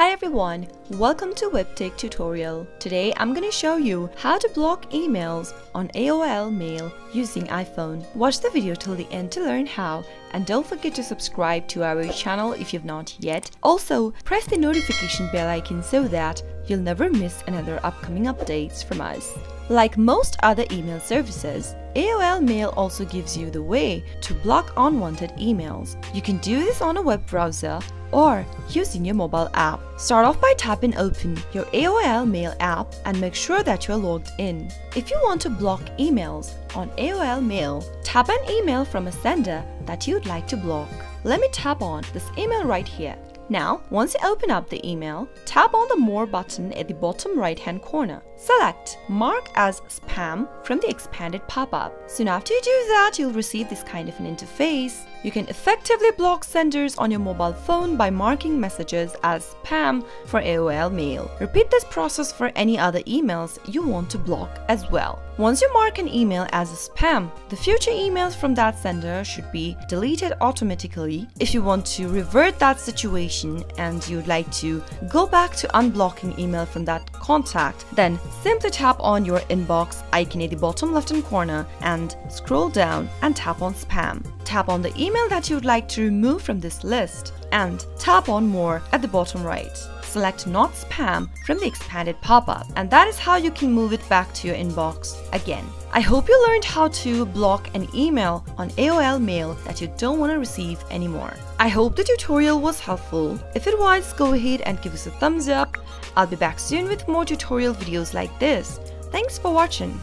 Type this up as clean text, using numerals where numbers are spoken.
Hi everyone, welcome to Webtech Tutorial. Today I'm going to show you how to block emails on AOL Mail using iPhone. Watch the video till the end to learn how, and don't forget to subscribe to our channel if you've not yet. Also, press the notification bell icon so that you'll never miss another upcoming updates from us. Like most other email services, AOL Mail also gives you the way to block unwanted emails. You can do this on a web browser or using your mobile app. Start off by tapping open your AOL Mail app and make sure that you are logged in. If you want to block emails on AOL Mail, tap an email from a sender that you'd like to block. Let me tap on this email right here. Now, once you open up the email, tap on the More button at the bottom right-hand corner. Select Mark as Spam from the expanded pop-up. Soon after you do that, you'll receive this kind of an interface. You can effectively block senders on your mobile phone by marking messages as spam for AOL Mail. Repeat this process for any other emails you want to block as well. Once you mark an email as a spam, the future emails from that sender should be deleted automatically. If you want to revert that situation and you'd like to go back to unblocking email from that contact, then simply tap on your inbox icon at the bottom left-hand corner and scroll down and tap on Spam. Tap on the email that you'd like to remove from this list and tap on More at the bottom right. Select Not Spam from the expanded pop-up, and that is how you can move it back to your inbox again. I hope you learned how to block an email on AOL Mail that you don't want to receive anymore. I hope the tutorial was helpful. If it was, go ahead and give us a thumbs up. I'll be back soon with more tutorial videos like this. Thanks for watching.